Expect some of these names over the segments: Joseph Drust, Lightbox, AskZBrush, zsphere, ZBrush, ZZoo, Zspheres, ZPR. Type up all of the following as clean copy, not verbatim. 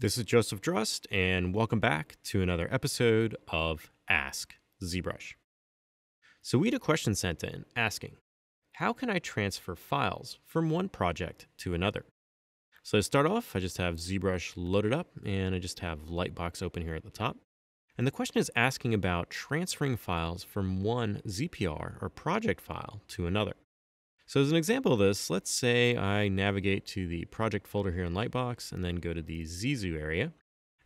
This is Joseph Drust, and welcome back to another episode of Ask ZBrush. So we had a question sent in asking, how can I transfer files from one project to another? So to start off, I just have ZBrush loaded up, and I just have Lightbox open here at the top. And the question is asking about transferring files from one ZPR or project file to another. So as an example of this, let's say I navigate to the project folder here in Lightbox and then go to the ZZoo area.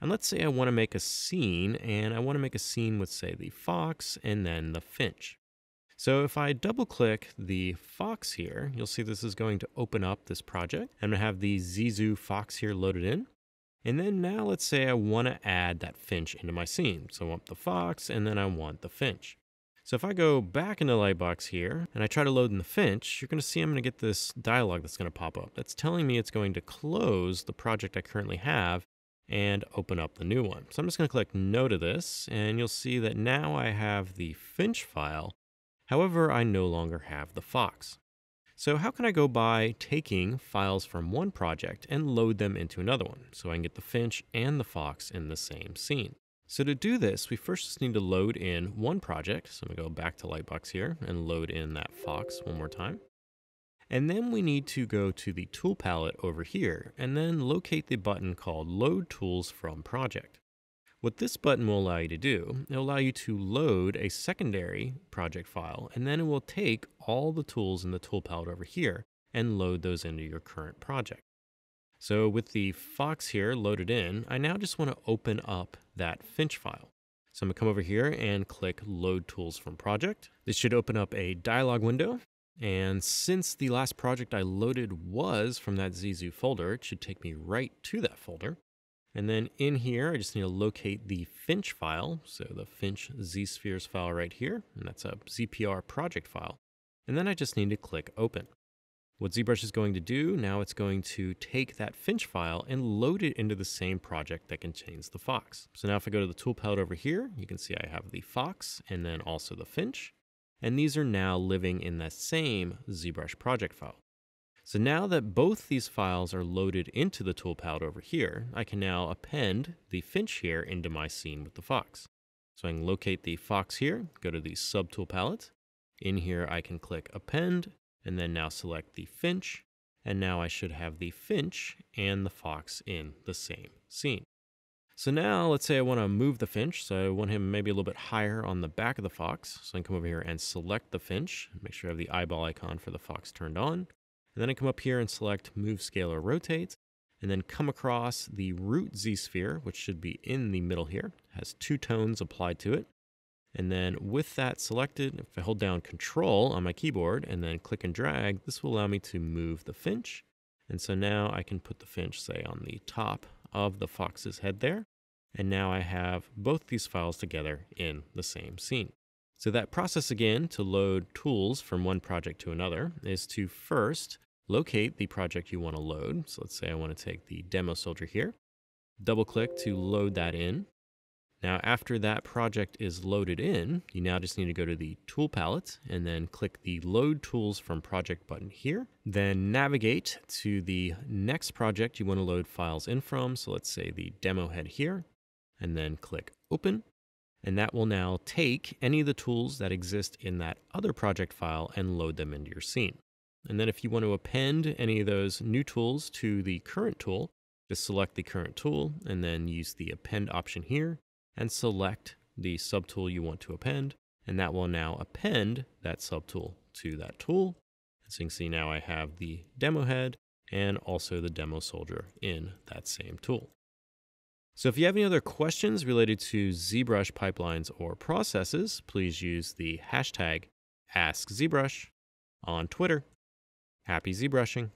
And let's say I want to make a scene, and I want to make a scene with, say, the fox and then the finch. So if I double click the fox here, you'll see this is going to open up this project. I'm going to have the ZZoo fox here loaded in. And then now let's say I want to add that finch into my scene. So I want the fox and then I want the finch. So if I go back into Lightbox here and I try to load in the finch, you're going to see I'm going to get this dialog that's going to pop up. That's telling me it's going to close the project I currently have and open up the new one. So I'm just going to click no to this, and you'll see that now I have the finch file. However, I no longer have the fox. So how can I go by taking files from one project and load them into another one so I can get the finch and the fox in the same scene? So to do this, we first just need to load in one project. So I'm going to go back to Lightbox here and load in that fox one more time. And then we need to go to the tool palette over here and then locate the button called Load Tools from Project. What this button will allow you to do, it'll allow you to load a secondary project file, and then it will take all the tools in the tool palette over here and load those into your current project. So with the fox here loaded in, I now just want to open up that finch file. So I'm going to come over here and click Load Tools from Project. This should open up a dialog window. And since the last project I loaded was from that ZZoo folder, it should take me right to that folder. And then in here, I just need to locate the finch file. So the finch Zspheres file right here, and that's a ZPR project file. And then I just need to click Open. What ZBrush is going to do now, it's going to take that finch file and load it into the same project that contains the fox. So now if I go to the tool palette over here, you can see I have the fox and then also the finch. And these are now living in the same ZBrush project file. So now that both these files are loaded into the tool palette over here, I can now append the finch here into my scene with the fox. So I can locate the fox here, go to the subtool palette. In here I can click Append, and then now select the finch, and now I should have the finch and the fox in the same scene. So now let's say I want to move the finch, so I want him maybe a little bit higher on the back of the fox. So I can come over here and select the finch, make sure I have the eyeball icon for the fox turned on. And then I come up here and select Move, Scale, or Rotate, and then come across the root Z-sphere, which should be in the middle here. It has two tones applied to it. And then with that selected, if I hold down Control on my keyboard and then click and drag, this will allow me to move the finch. And so now I can put the finch, say, on the top of the fox's head there. And now I have both these files together in the same scene. So that process again to load tools from one project to another is to first locate the project you want to load. So let's say I want to take the demo soldier here, double click to load that in. Now, after that project is loaded in, you now just need to go to the tool palette and then click the Load Tools from Project button here. Then navigate to the next project you want to load files in from. So let's say the demo head here, and then click Open. And that will now take any of the tools that exist in that other project file and load them into your scene. And then if you want to append any of those new tools to the current tool, just select the current tool and then use the Append option here, and select the subtool you want to append, and that will now append that subtool to that tool. As you can see, now I have the demo head and also the demo soldier in that same tool. So if you have any other questions related to ZBrush pipelines or processes, please use the hashtag AskZBrush on Twitter. Happy ZBrushing!